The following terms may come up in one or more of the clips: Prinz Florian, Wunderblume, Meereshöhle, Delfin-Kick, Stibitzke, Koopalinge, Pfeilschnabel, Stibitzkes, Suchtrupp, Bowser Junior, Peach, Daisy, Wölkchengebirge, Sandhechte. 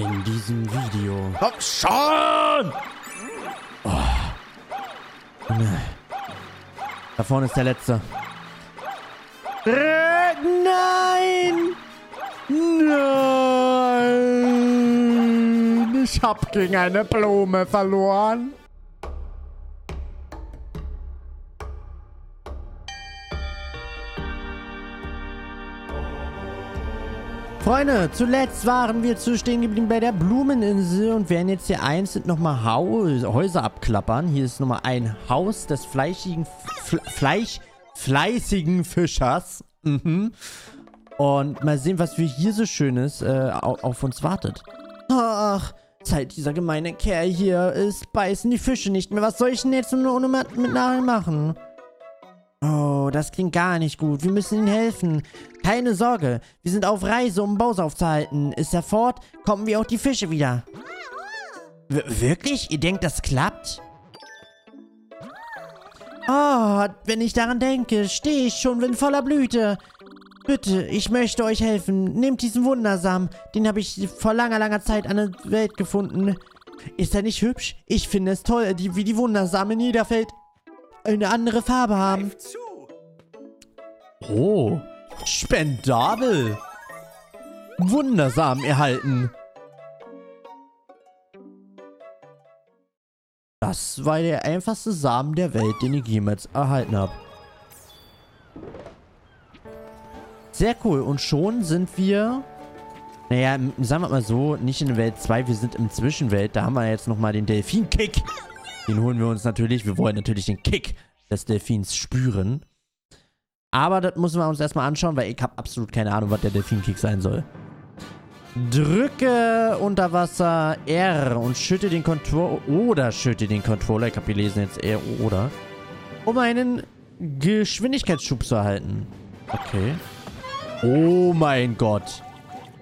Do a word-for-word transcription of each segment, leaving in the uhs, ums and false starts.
in diesem Video. Komm schon! Oh. Da vorne ist der letzte. Nein! Nein! Ich hab gegen eine Blume verloren. Freunde, zuletzt waren wir zu stehen geblieben bei der Blumeninsel und werden jetzt hier einzeln nochmal Häuser abklappern. Hier ist nochmal ein Haus des fleischigen F Fleisch fleißigen Fischers. Mhm. Und mal sehen, was wir hier so Schönes äh, auf uns wartet. Ach, seit dieser gemeine Kerl hier ist, beißen die Fische nicht mehr. Was soll ich denn jetzt nur ohne mit nachher machen? Oh, das klingt gar nicht gut. Wir müssen ihnen helfen. Keine Sorge, wir sind auf Reise, um Bowser aufzuhalten. Ist er fort, kommen wir auch die Fische wieder. W- wirklich? Ihr denkt, das klappt? Oh, wenn ich daran denke, stehe ich schon in voller Blüte. Bitte, ich möchte euch helfen. Nehmt diesen Wundersamen. Den habe ich vor langer, langer Zeit an der Welt gefunden. Ist er nicht hübsch? Ich finde es toll, die, wie die Wundersamen in jeder Welt eine andere Farbe haben. Oh, spendabel. Wundersamen erhalten. Das war der einfachste Samen der Welt, den ich jemals erhalten habe. Sehr cool. Und schon sind wir, naja, sagen wir mal so, nicht in Welt zwei, wir sind im Zwischenwelt. Da haben wir jetzt nochmal den Delfin-Kick. Den holen wir uns natürlich. Wir wollen natürlich den Kick des Delfins spüren. Aber das müssen wir uns erstmal anschauen, weil ich habe absolut keine Ahnung, was der Delfin-Kick sein soll. Drücke unter Wasser R und schütte den Controller. Oder schütte den Controller. Ich habe gelesen jetzt R oder. Um einen Geschwindigkeitsschub zu erhalten. Okay. Oh mein Gott.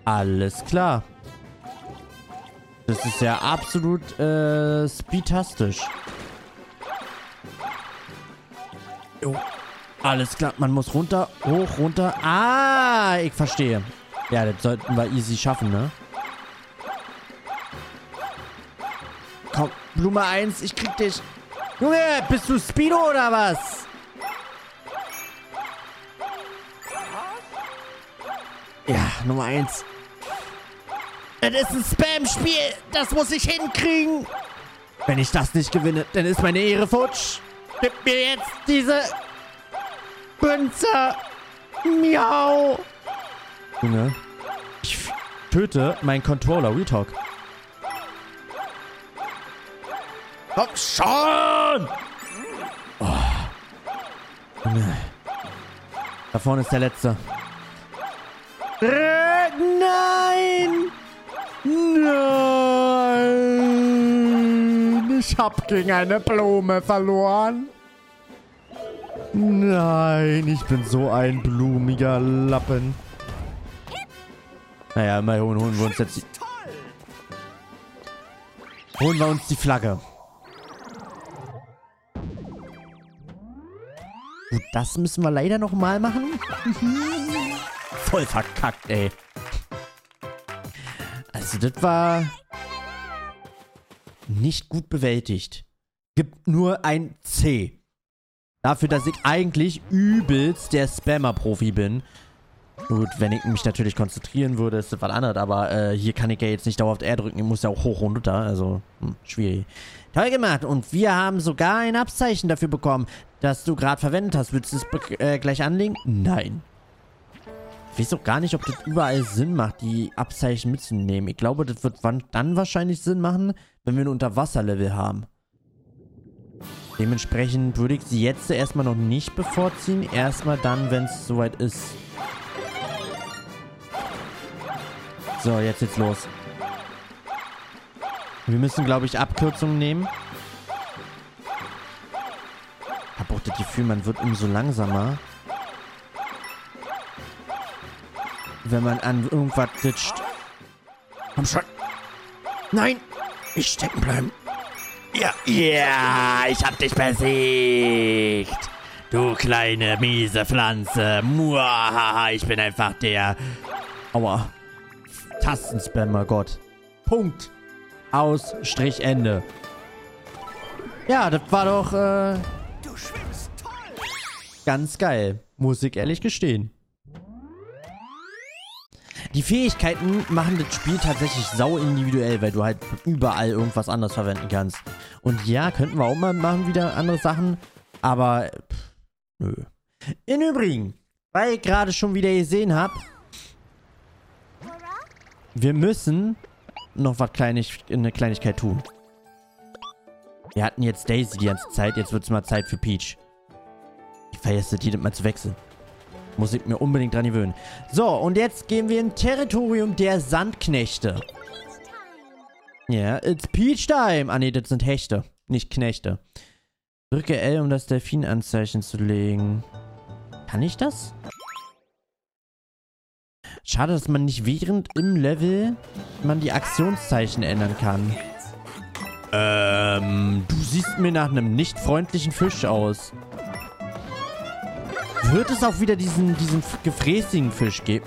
Alles klar. Das ist ja absolut äh, speedtastisch. Jo. Alles klar, man muss runter, hoch, runter. Ah, ich verstehe. Ja, das sollten wir easy schaffen, ne? Komm, Blume eins, ich krieg dich. Junge, bist du Speedo oder was? Ja, Nummer eins. Das ist ein Spam-Spiel. Das muss ich hinkriegen. Wenn ich das nicht gewinne, dann ist meine Ehre futsch. Gib mir jetzt diese Münze. Miau. Junge. Ich töte meinen Controller. Real Talk. Komm schon. Oh. Junge. Da vorne ist der letzte. Nein. Nein! Ich hab gegen eine Blume verloren. Nein, ich bin so ein blumiger Lappen. Naja, mal holen, holen wir uns jetzt die... Holen wir uns die Flagge. Gut, das müssen wir leider nochmal machen. Voll verkackt, ey. Also das war nicht gut bewältigt. Gibt nur ein C. Dafür, dass ich eigentlich übelst der Spammer-Profi bin. Gut, wenn ich mich natürlich konzentrieren würde, ist das was anderes. Aber äh, hier kann ich ja jetzt nicht dauerhaft R drücken. Ich muss ja auch hoch und runter. Also, hm, schwierig. Toll gemacht. Und wir haben sogar ein Abzeichen dafür bekommen, das du gerade verwendet hast. Willst du es äh, gleich anlegen? Nein. Ich weiß auch gar nicht, ob das überall Sinn macht, die Abzeichen mitzunehmen. Ich glaube, das wird dann wahrscheinlich Sinn machen, wenn wir ein Unterwasserlevel haben. Dementsprechend würde ich sie jetzt erstmal noch nicht bevorziehen. Erstmal dann, wenn es soweit ist. So, jetzt geht's los. Wir müssen, glaube ich, Abkürzungen nehmen. Ich habe auch das Gefühl, man wird umso langsamer, wenn man an irgendwas glitscht. Komm schon. Nein. Ich stecken bleiben. Ja. Ja. Ich hab dich besiegt. Du kleine, miese Pflanze. Muahaha. Ich bin einfach der... Aua. Tastenspammer, Gott. Punkt. Aus Strich Ende. Ja, das war doch äh, du schwimmst toll. Ganz geil. Muss ich ehrlich gestehen. Die Fähigkeiten machen das Spiel tatsächlich sau individuell, weil du halt überall irgendwas anderes verwenden kannst. Und ja, könnten wir auch mal machen wieder andere Sachen, aber pff, nö. Im Übrigen, weil ich gerade schon wieder gesehen habe, wir müssen noch was Kleinig- eine Kleinigkeit tun. Wir hatten jetzt Daisy die ganze Zeit, jetzt wird es mal Zeit für Peach. Ich vergesse die mal zu wechseln. Muss ich mir unbedingt dran gewöhnen. So, und jetzt gehen wir im Territorium der Sandknechte. Ja, yeah, it's Peach Time. Ah, ne, das sind Hechte, nicht Knechte. Drücke L, um das Delfinanzeichen zu legen. Kann ich das? Schade, dass man nicht während im Level man die Aktionszeichen ändern kann. Ähm, du siehst mir nach einem nicht freundlichen Fisch aus. Wird es auch wieder diesen, diesen gefräßigen Fisch geben?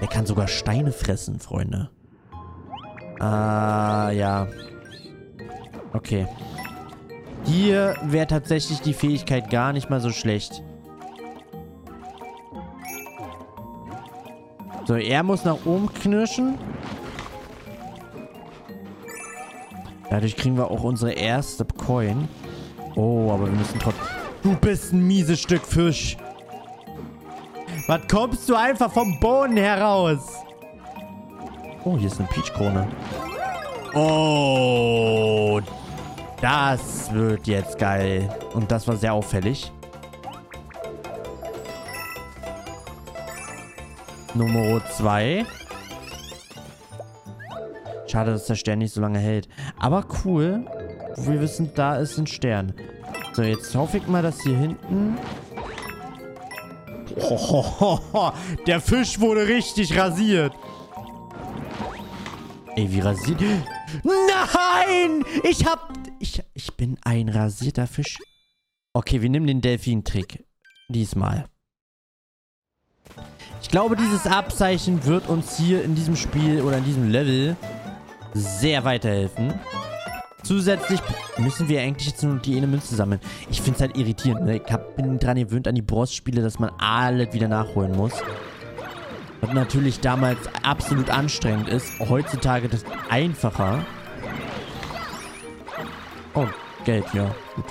Er kann sogar Steine fressen, Freunde. Ah, ja. Okay. Hier wäre tatsächlich die Fähigkeit gar nicht mal so schlecht. So, er muss nach oben knirschen. Dadurch kriegen wir auch unsere erste Coin. Oh, aber wir müssen trotzdem... Du bist ein mieses Stück Fisch. Was kommst du einfach vom Boden heraus? Oh, hier ist eine Peach-Krone. Oh, das wird jetzt geil. Und das war sehr auffällig. Nummer zwei. Schade, dass der Stern nicht so lange hält. Aber cool. Wir wissen, da ist ein Stern. So, jetzt hoffe ich mal, dass hier hinten... Ohohoho, der Fisch wurde richtig rasiert. Ey, wie rasiert... Nein! Ich hab... Ich, ich bin ein rasierter Fisch. Okay, wir nehmen den Delfin-Trick. Diesmal. Ich glaube, dieses Abzeichen wird uns hier in diesem Spiel oder in diesem Level sehr weiterhelfen. Zusätzlich müssen wir eigentlich jetzt nur die eine Münze sammeln. Ich finde es halt irritierend. Ne? Ich hab, bin dran gewöhnt an die Boss-Spiele, dass man alles wieder nachholen muss. Was natürlich damals absolut anstrengend ist. Heutzutage das einfacher. Oh, Geld, ja. Gut.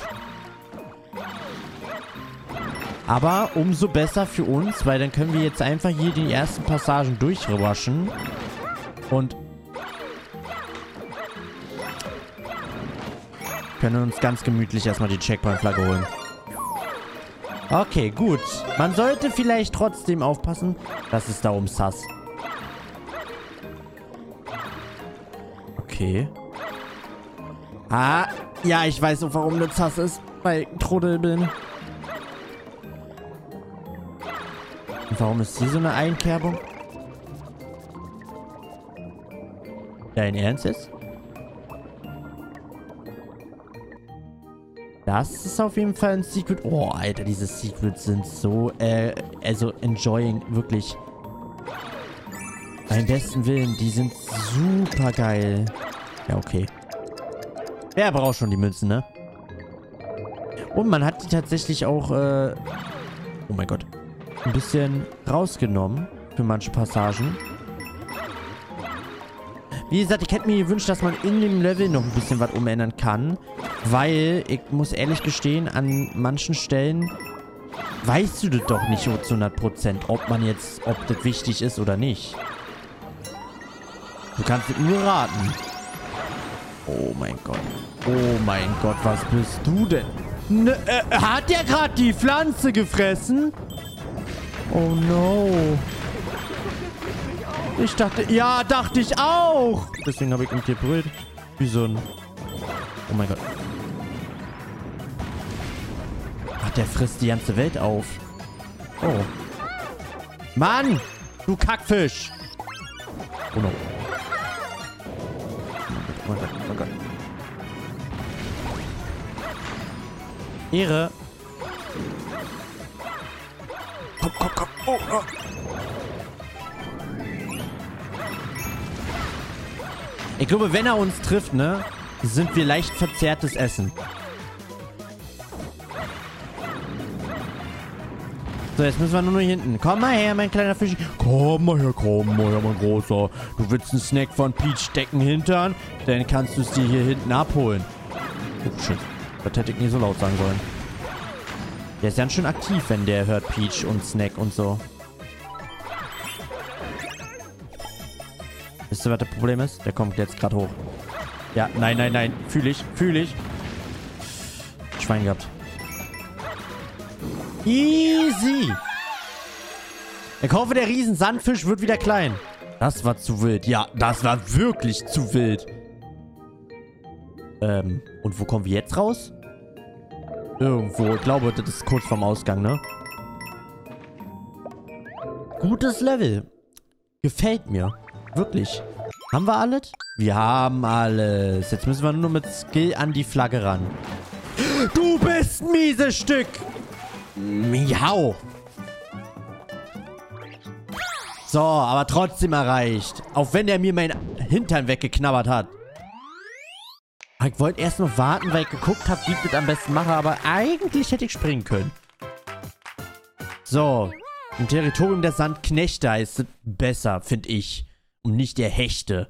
Aber umso besser für uns, weil dann können wir jetzt einfach hier die ersten Passagen durchwaschen. Und können uns ganz gemütlich erstmal die Checkpoint-Flagge holen. Okay, gut. Man sollte vielleicht trotzdem aufpassen, dass es da um Sass. Okay. Ah, ja, ich weiß auch, warum das Sass ist. Weil ich ein Trottel bin. Und warum ist hier so eine Einkerbung? Dein Ernst ist? Das ist auf jeden Fall ein Secret. Oh, Alter, diese Secrets sind so, äh, also enjoying, wirklich. Beim besten Willen, die sind super geil. Ja, okay. Wer braucht schon die Münzen, ne? Und man hat die tatsächlich auch, äh, oh mein Gott, ein bisschen rausgenommen für manche Passagen. Wie gesagt, ich hätte mir gewünscht, dass man in dem Level noch ein bisschen was umändern kann. Weil, ich muss ehrlich gestehen, an manchen Stellen weißt du das doch nicht zu hundert Prozent, ob man jetzt, ob das wichtig ist oder nicht. Du kannst es nur raten. Oh mein Gott. Oh mein Gott, was bist du denn? Ne, äh, hat der gerade die Pflanze gefressen? Oh no. Ich dachte, ja, dachte ich auch. Deswegen habe ich ihn gebrüllt. Wie so ein... Oh mein Gott. Ach, der frisst die ganze Welt auf. Oh. Mann! Du Kackfisch! Oh no. Oh mein Gott, oh mein Gott. Ehre. Komm, komm, komm. Oh, oh. Ich glaube, wenn er uns trifft, ne, sind wir leicht verzerrtes Essen. So, jetzt müssen wir nur noch hinten. Komm mal her, mein kleiner Fisch. Komm mal her, komm mal her, mein Großer. Du willst einen Snack von Peach stecken hintern? Dann kannst du es dir hier hinten abholen. Oh, shit. Das hätte ich nie so laut sagen sollen. Der ist ganz schön aktiv, wenn der hört Peach und Snack und so. Wisst ihr, was das Problem ist? Der kommt jetzt gerade hoch. Ja, nein, nein, nein. Fühl ich, fühl ich. Schwein gehabt. Easy. Ich hoffe, der Riesensandfisch wird wieder klein. Das war zu wild. Ja, das war wirklich zu wild. Ähm, und wo kommen wir jetzt raus? Irgendwo. Ich glaube, das ist kurz vorm Ausgang, ne? Gutes Level. Gefällt mir. Wirklich. Haben wir alles? Wir haben alles. Jetzt müssen wir nur mit Skill an die Flagge ran. Du bist ein mieses Stück. Miau. So, aber trotzdem erreicht. Auch wenn er mir meinen Hintern weggeknabbert hat. Ich wollte erst noch warten, weil ich geguckt habe, wie ich das am besten mache. Aber eigentlich hätte ich springen können. So. Im Territorium der Sandknechte ist es besser, finde ich. Und nicht der Hechte.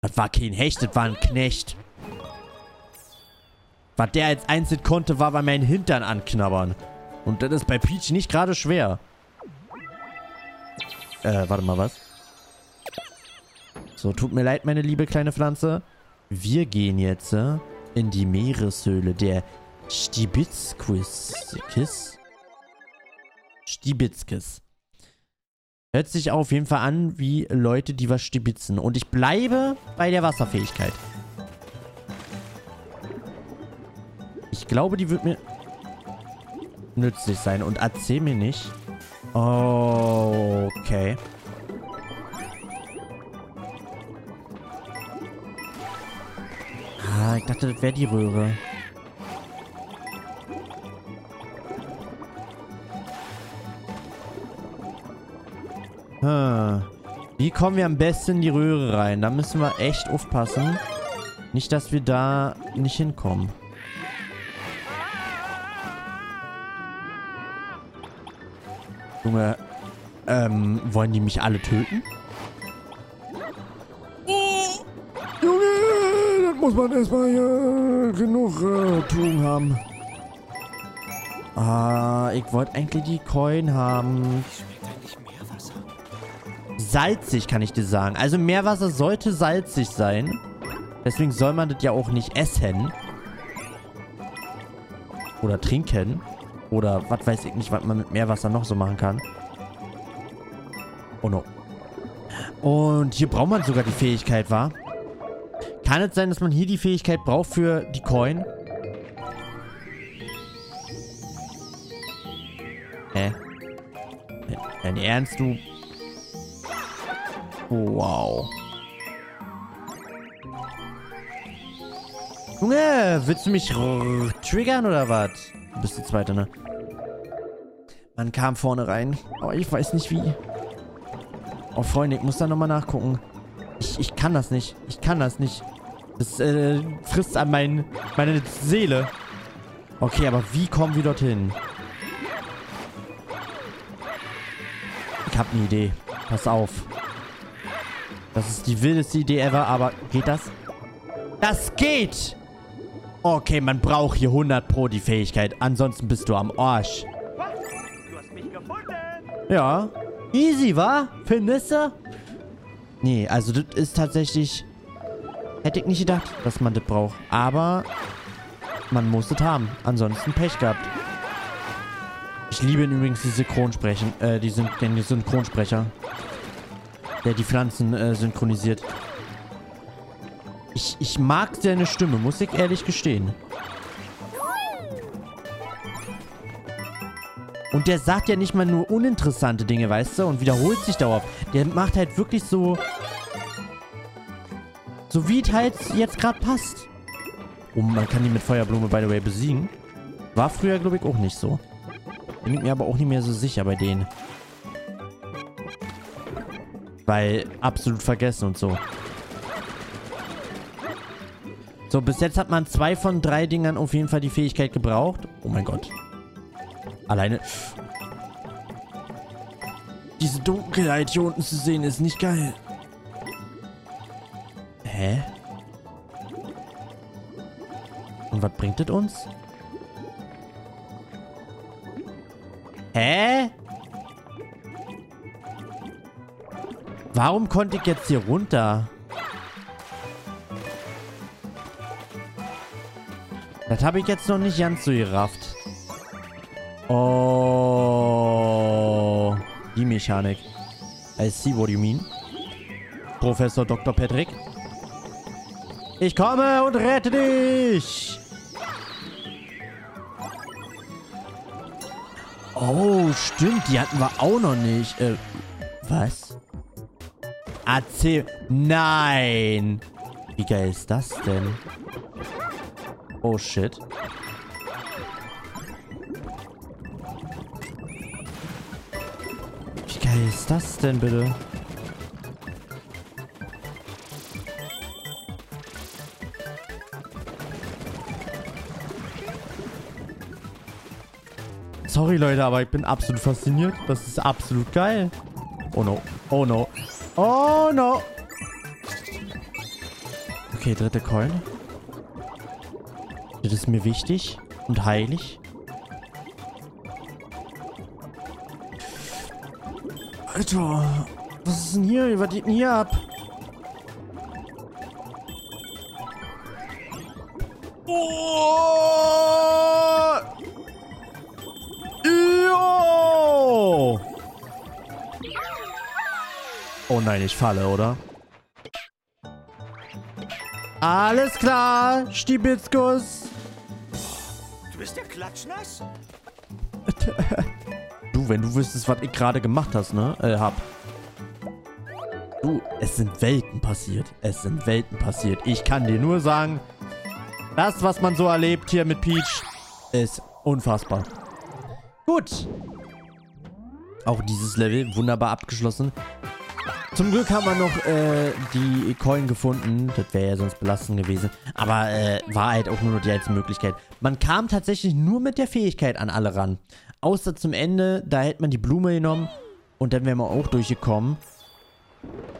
Das war kein Hecht, das war ein Knecht. Was der als einzig konnte, war bei meinen Hintern anknabbern. Und das ist bei Peach nicht gerade schwer. Äh, warte mal, was? So, tut mir leid, meine liebe kleine Pflanze. Wir gehen jetzt äh, in die Meereshöhle der Stibitzke. Stibitzkes. Hört sich auf jeden Fall an wie Leute, die was stibitzen. Und ich bleibe bei der Wasserfähigkeit. Ich glaube, die wird mir nützlich sein. Und erzähl mir nicht. Oh, okay. Ah, ich dachte, das wäre die Röhre. Hm. Wie kommen wir am besten in die Röhre rein? Da müssen wir echt aufpassen. Nicht, dass wir da nicht hinkommen. Junge, ähm, wollen die mich alle töten? Oh. Junge, das muss man erstmal hier genug äh, tun haben. Ah, ich wollte eigentlich die Coin haben. Salzig, kann ich dir sagen. Also Meerwasser sollte salzig sein. Deswegen soll man das ja auch nicht essen. Oder trinken. Oder was weiß ich nicht, was man mit Meerwasser noch so machen kann. Oh no. Und hier braucht man sogar die Fähigkeit, wa? Kann es sein, dass man hier die Fähigkeit braucht für die Coin? Hä? Dein Ernst, du... Wow. Junge, willst du mich triggern oder was? Du bist die zweite, ne? Man kam vorne rein. Aber ich weiß nicht wie. Oh, Freunde, ich muss da nochmal nachgucken. Ich, ich kann das nicht. Ich kann das nicht. Das äh, frisst an mein, meine Seele. Okay, aber wie kommen wir dorthin? Ich hab eine Idee. Pass auf. Das ist die wildeste Idee ever, aber geht das? Das geht! Okay, man braucht hier hundert Pro die Fähigkeit. Ansonsten bist du am Arsch. Was? Du hast mich gefunden. Ja. Easy, wa? Findest du? Nee, also das ist tatsächlich... Hätte ich nicht gedacht, dass man das braucht. Aber man muss das haben. Ansonsten Pech gehabt. Ich liebe übrigens die Synchronsprechen. Äh, die sind den Synchronsprecher. Der die Pflanzen äh, synchronisiert. Ich, ich mag seine Stimme, muss ich ehrlich gestehen. Und der sagt ja nicht mal nur uninteressante Dinge, weißt du? Und wiederholt sich darauf. Der macht halt wirklich so... So wie es halt jetzt gerade passt. Oh, man kann die mit Feuerblume, by the way, besiegen. War früher, glaube ich, auch nicht so. Bin ich mir aber auch nicht mehr so sicher bei denen. Weil absolut vergessen und so. So, bis jetzt hat man zwei von drei Dingern auf jeden Fall die Fähigkeit gebraucht. Oh mein Gott. Alleine. Diese Dunkelheit hier unten zu sehen, ist nicht geil. Hä? Und was bringt das uns? Hä? Warum konnte ich jetzt hier runter? Das habe ich jetzt noch nicht ganz so gerafft. Oh. Die Mechanik. I see what you mean. Professor Doktor Patrick. Ich komme und rette dich. Oh, stimmt. Die hatten wir auch noch nicht. Äh, was? Erzähl. Nein. Wie geil ist das denn? Oh, shit. Wie geil ist das denn, bitte? Sorry, Leute, aber ich bin absolut fasziniert. Das ist absolut geil. Oh, no. Oh, no. Oh, no. Okay, dritte Coin. Das ist mir wichtig und heilig. Alter, was ist denn hier? Was geht denn hier ab? Oh! Yo! Oh nein, ich falle, oder? Alles klar, Stibitzkus. Du bist der Klatschnass? Du, wenn du wüsstest, was ich gerade gemacht hast, ne? Äh, hab. Du, es sind Welten passiert. Es sind Welten passiert. Ich kann dir nur sagen, das, was man so erlebt hier mit Peach, ist unfassbar. Gut. Auch dieses Level wunderbar abgeschlossen. Zum Glück haben wir noch äh, die Coin gefunden. Das wäre ja sonst belastend gewesen. Aber äh, war halt auch nur die einzige Möglichkeit. Man kam tatsächlich nur mit der Fähigkeit an alle ran. Außer zum Ende, da hätte man die Blume genommen. Und dann wären wir auch durchgekommen.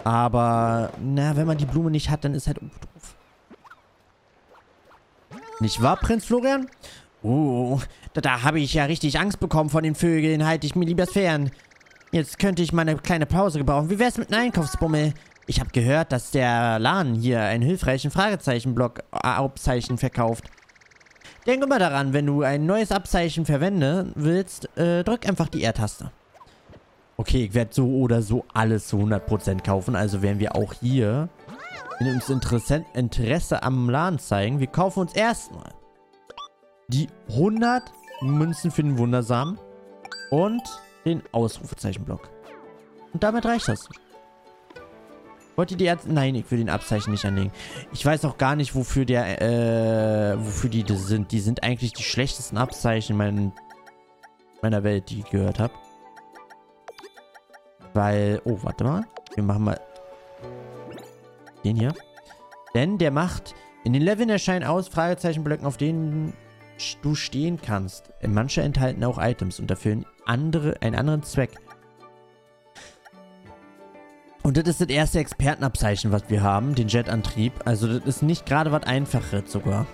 Aber, na, wenn man die Blume nicht hat, dann ist halt doof. Nicht wahr, Prinz Florian? Oh, da, da habe ich ja richtig Angst bekommen von den Vögeln. Halte ich mir lieber fern. Jetzt könnte ich mal eine kleine Pause gebrauchen. Wie wär's mit einem Einkaufsbummel? Ich habe gehört, dass der Laden hier einen hilfreichen Fragezeichenblock Abzeichen verkauft. Denk immer daran, wenn du ein neues Abzeichen verwenden willst, äh, drück einfach die R-Taste. Okay, ich werde so oder so alles zu hundert Prozent kaufen. Also werden wir auch hier in uns Interesse am Laden zeigen. Wir kaufen uns erstmal die hundert Münzen für den Wundersamen und den Ausrufezeichenblock. Und damit reicht das. Wollt ihr die Ärzte? Nein, ich will den Abzeichen nicht anlegen. Ich weiß auch gar nicht, wofür der, äh, wofür die das sind. Die sind eigentlich die schlechtesten Abzeichen mein, meiner Welt, die ich gehört habe. Weil, oh, warte mal. Wir machen mal den hier. Denn der macht, in den Leveln erscheinen aus Fragezeichenblöcken, auf denen du stehen kannst. Manche enthalten auch Items und dafür andere, einen anderen Zweck. Und das ist das erste Expertenabzeichen, was wir haben, den Jetantrieb. Also das ist nicht gerade was Einfaches sogar.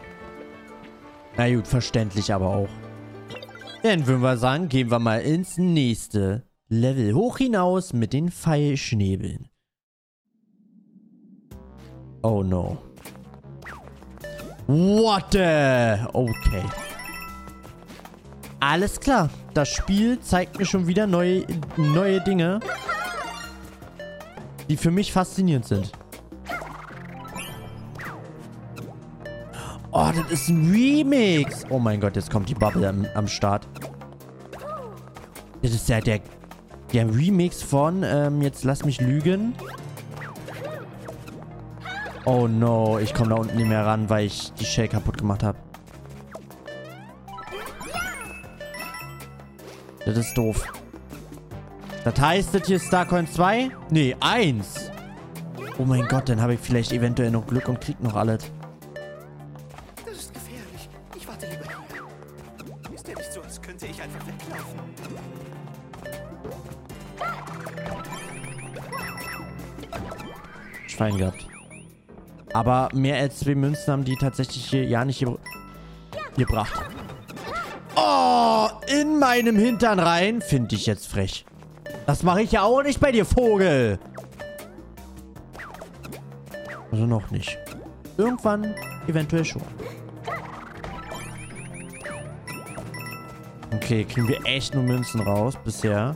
Na gut, verständlich aber auch. Dann würden wir sagen, gehen wir mal ins nächste Level hoch hinaus mit den Pfeilschnäbeln. Oh no. What the? Okay. Alles klar. Das Spiel zeigt mir schon wieder neue, neue Dinge, die für mich faszinierend sind. Oh, das ist ein Remix. Oh mein Gott, jetzt kommt die Bubble am, am Start. Das ist ja der, der Remix von, ähm, jetzt lass mich lügen. Oh no, ich komme da unten nicht mehr ran, weil ich die Shell kaputt gemacht habe. Das ist doof. Das heißt, das hier ist Starcoin zwei? Nee, eins. Oh mein Gott, dann habe ich vielleicht eventuell noch Glück und krieg noch alles. Schwein gehabt. Aber mehr als zwei Münzen haben die tatsächlich hier, ja nicht hier, gebracht. Oh, in meinem Hintern rein. Finde ich jetzt frech. Das mache ich ja auch nicht bei dir, Vogel. Also noch nicht. Irgendwann eventuell schon. Okay, kriegen wir echt nur Münzen raus bisher.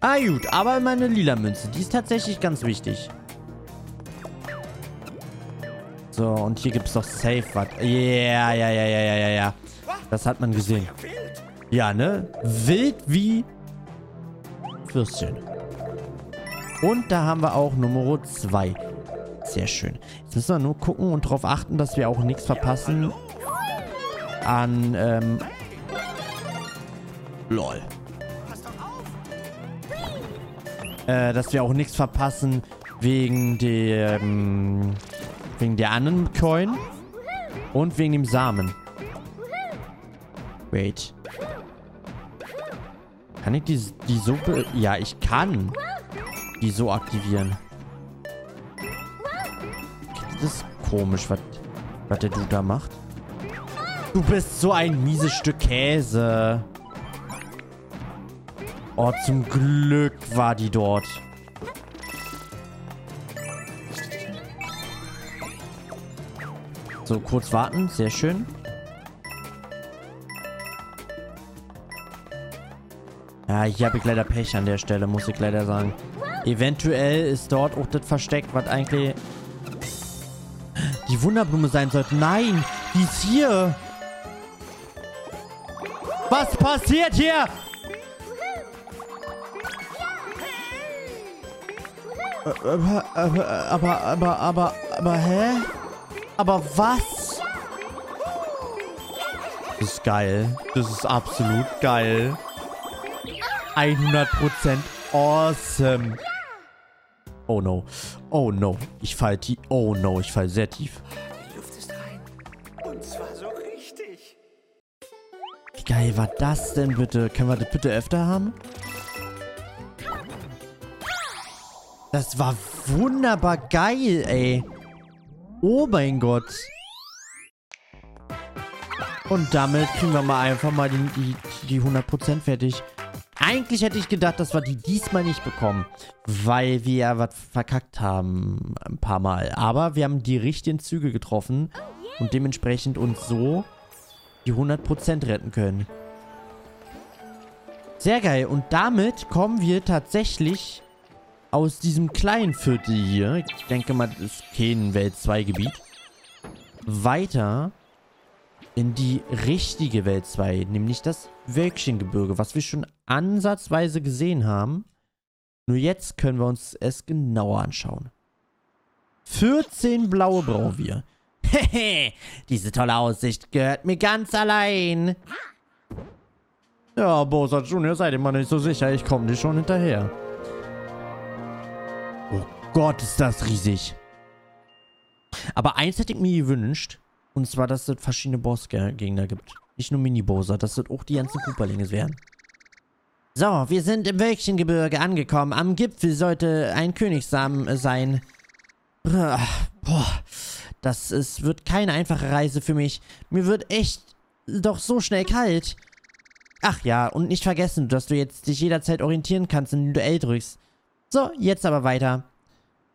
Ah gut, aber meine lila Münze, die ist tatsächlich ganz wichtig. So, und hier gibt's doch safe was. Ja, ja, ja, ja, ja, ja, ja. Das hat man gesehen. Ja, ne? Wild wie Würstchen. Und da haben wir auch Nummer zwei. Sehr schön. Jetzt müssen wir nur gucken und darauf achten, dass wir auch nichts verpassen. An, ähm... LOL. Äh, dass wir auch nichts verpassen wegen dem... Wegen der anderen Coin. Und wegen dem Samen. Wait. Kann ich die, die so... Ja, ich kann die so aktivieren. Das ist komisch, was was der Dude da macht. Du bist so ein mieses Stück Käse. Oh, zum Glück war die dort. So, kurz warten. Sehr schön. Ja, hier habe ich leider Pech an der Stelle, muss ich leider sagen. Eventuell ist dort auch das Versteck, was eigentlich die Wunderblume sein sollte. Nein, die ist hier. Was passiert hier? Aber, aber, aber, aber, aber, hä? Aber was? Das ist geil. Das ist absolut geil. hundert Prozent awesome. Oh no. Oh no. Ich fall tief. Oh no, ich fall sehr tief. Die Luft ist rein. Und zwar so richtig. Wie geil war das denn bitte? Können wir das bitte öfter haben? Das war wunderbar geil, ey. Oh mein Gott. Und damit kriegen wir mal einfach mal die, die, die hundert Prozent fertig. Eigentlich hätte ich gedacht, dass wir die diesmal nicht bekommen. Weil wir ja was verkackt haben. Ein paar Mal. Aber wir haben die richtigen Züge getroffen. Und dementsprechend uns so die hundert Prozent retten können. Sehr geil. Und damit kommen wir tatsächlich aus diesem kleinen Viertel hier, ich denke mal, das ist kein Welt zwei Gebiet, weiter in die richtige Welt zwei, nämlich das Wölkchengebirge, was wir schon ansatzweise gesehen haben. Nur jetzt können wir uns es genauer anschauen. vierzehn blaue brauchen wir. Hehe, diese tolle Aussicht gehört mir ganz allein. Ja, Bowser Junior, seid ihr mal nicht so sicher, ich komme dir schon hinterher. Oh Gott, ist das riesig. Aber eins hätte ich mir gewünscht. Und zwar, dass es verschiedene Bossgegner gibt. Nicht nur Mini-Bowser, dass es auch die ganzen Koopalinge wären. So, wir sind im Wölkchengebirge angekommen. Am Gipfel sollte ein Königssamen sein. Boah, das ist, wird keine einfache Reise für mich. Mir wird echt doch so schnell kalt. Ach ja, und nicht vergessen, dass du jetzt dich jederzeit orientieren kannst, indem du L drückst. So, jetzt aber weiter.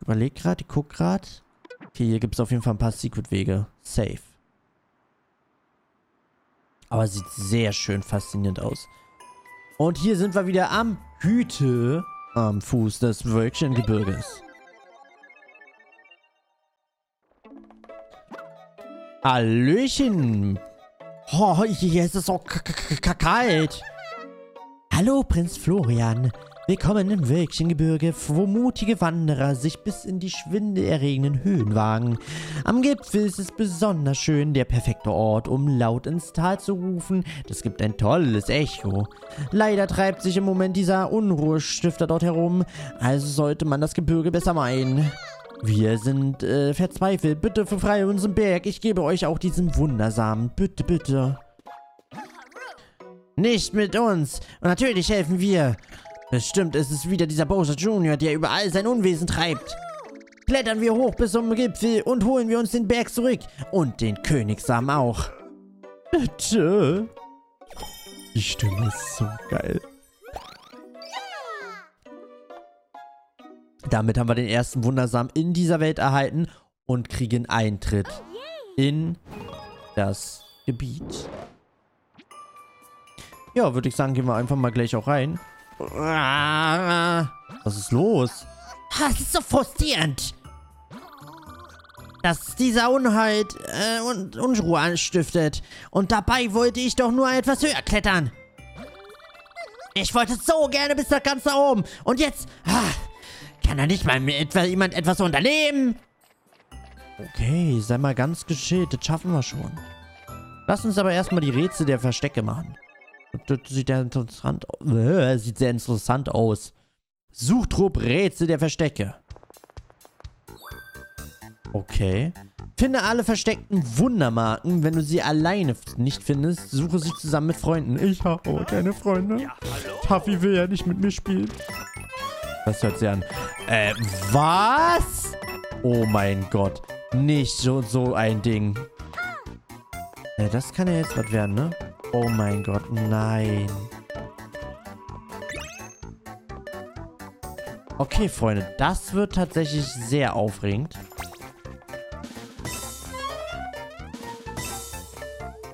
Überleg gerade, ich guck gerade. Okay, hier gibt es auf jeden Fall ein paar Secret-Wege. Safe. Aber sieht sehr schön faszinierend aus. Und hier sind wir wieder am Hüte, am Fuß des Wölkchengebirges. Hallöchen. Oh, hier ist es auch kalt. Hallo, Prinz Florian. Willkommen im Wölkchengebirge, wo mutige Wanderer sich bis in die schwindelerregenden Höhen wagen. Am Gipfel ist es besonders schön, der perfekte Ort, um laut ins Tal zu rufen. Das gibt ein tolles Echo. Leider treibt sich im Moment dieser Unruhestifter dort herum, also sollte man das Gebirge besser meiden. Wir sind äh, verzweifelt. Bitte befreie unseren Berg. Ich gebe euch auch diesen Wundersamen. Bitte, bitte. Nicht mit uns. Und natürlich helfen wir. Es stimmt, es ist wieder dieser Bowser Junior, der überall sein Unwesen treibt. Klettern wir hoch bis zum Gipfel und holen wir uns den Berg zurück. Und den Königssamen auch. Bitte. Die Stimme ist so geil. Damit haben wir den ersten Wundersamen in dieser Welt erhalten und kriegen Eintritt in das Gebiet. Ja, würde ich sagen, gehen wir einfach mal gleich auch rein. Was ist los? Das ist so frustrierend, dass dieser Unheit äh, und Unruhe anstiftet. Und dabei wollte ich doch nur etwas höher klettern. Ich wollte so gerne bis ganz da oben. Und jetzt ah, kann da nicht mal mit etwa jemand etwas unternehmen. Okay, sei mal ganz geschillt. Das schaffen wir schon. Lass uns aber erstmal die Rätsel der Verstecke machen. Das sieht, ja interessant äh, sieht sehr interessant aus. Suchtrupp Rätsel der Verstecke. Okay. Finde alle versteckten Wundermarken. Wenn du sie alleine nicht findest, suche sie zusammen mit Freunden. Ich habe keine Freunde. Ja, Taffy will ja nicht mit mir spielen. Das hört sich an. Äh, was? Oh mein Gott. Nicht so, so ein Ding. Äh, das kann ja jetzt was werden, ne? Oh mein Gott, nein. Okay, Freunde, das wird tatsächlich sehr aufregend.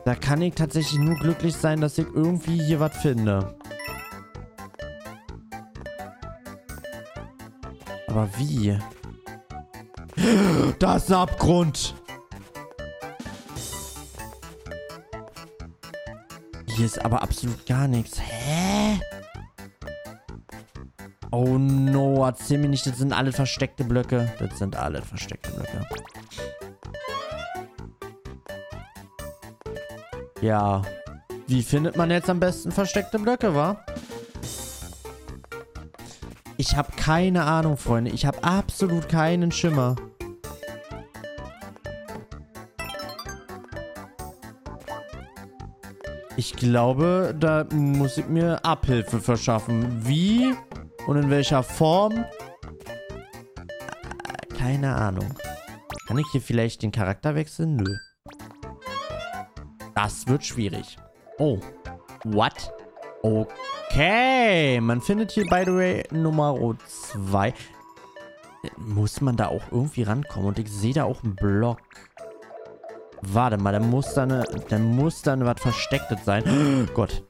Da kann ich tatsächlich nur glücklich sein, dass ich irgendwie hier was finde. Aber wie? Das ist ein Abgrund! Hier ist aber absolut gar nichts. Hä? Oh no, erzähl mir nicht, das sind alle versteckte Blöcke. Das sind alle versteckte Blöcke. Ja. Wie findet man jetzt am besten versteckte Blöcke, wa? Ich habe keine Ahnung, Freunde. Ich habe absolut keinen Schimmer. Ich glaube, da muss ich mir Abhilfe verschaffen. Wie und in welcher Form? Keine Ahnung. Kann ich hier vielleicht den Charakter wechseln? Nö. Das wird schwierig. Oh. What? Okay. Man findet hier, by the way, Nummer zwei. Muss man da auch irgendwie rankommen? Und ich sehe da auch einen Block. Warte mal, da muss da eine, da muss da eine was Verstecktes sein. Oh Gott.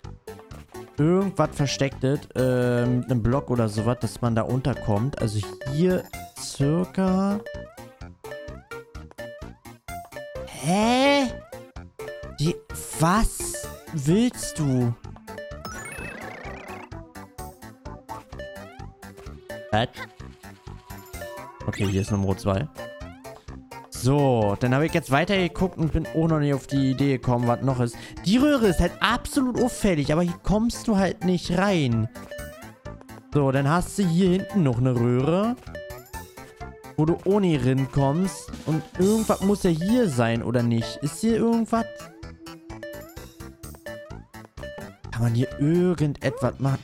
Irgendwas Verstecktes, äh, mit einem Block oder sowas, dass man da unterkommt. Also hier circa... Hä? Die, was willst du? Hä? Okay, hier ist Nummer zwei. So, dann habe ich jetzt weitergeguckt und bin auch noch nicht auf die Idee gekommen, was noch ist. Die Röhre ist halt absolut auffällig, aber hier kommst du halt nicht rein. So, dann hast du hier hinten noch eine Röhre, wo du ohne rinkommst. Und irgendwas muss ja hier sein, oder nicht? Ist hier irgendwas? Kann man hier irgendetwas machen?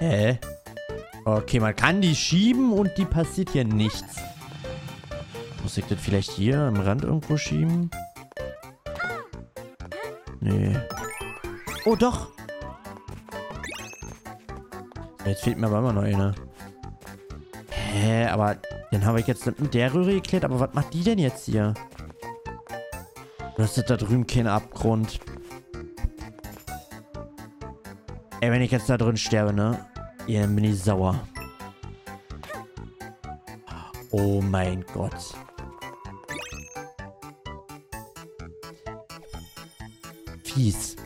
Hä? Okay, man kann die schieben und die passiert hier nichts. Muss ich das vielleicht hier am Rand irgendwo schieben? Nee. Oh, doch. Jetzt fehlt mir aber immer noch eine. Hä, aber dann habe ich jetzt mit der Röhre geklärt. Aber was macht die denn jetzt hier? Das ist da drüben kein Abgrund. Ey, wenn ich jetzt da drin sterbe, ne? Ja, dann bin ich sauer. Oh mein Gott. Fies.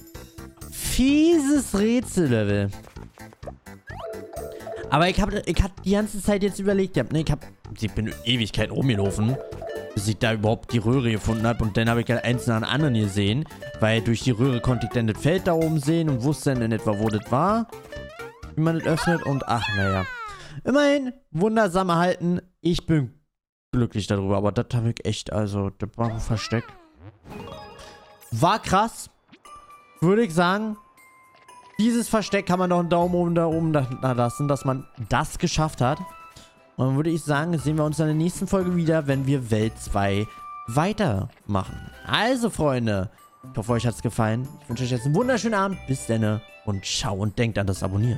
Fieses Rätsellevel. Aber ich habe ich hab die ganze Zeit jetzt überlegt, ich, hab, ne, ich, hab, ich bin Ewigkeiten rumgelaufen, bis ich da überhaupt die Röhre gefunden habe. Und dann habe ich ja eins nach dem anderen gesehen, weil durch die Röhre konnte ich dann das Feld da oben sehen und wusste dann in etwa, wo das war. Wie man das öffnet und ach, naja. Immerhin, wundersam erhalten. Ich bin glücklich darüber, aber das habe ich echt, also, das war ein Versteck. War krass. Würde ich sagen, dieses Versteck kann man doch einen Daumen oben da oben da lassen, dass man das geschafft hat. Und dann würde ich sagen, sehen wir uns in der nächsten Folge wieder, wenn wir Welt zwei weitermachen. Also, Freunde, ich hoffe, euch hat es gefallen. Ich wünsche euch jetzt einen wunderschönen Abend. Bis dann und ciao und denkt an das Abonnieren.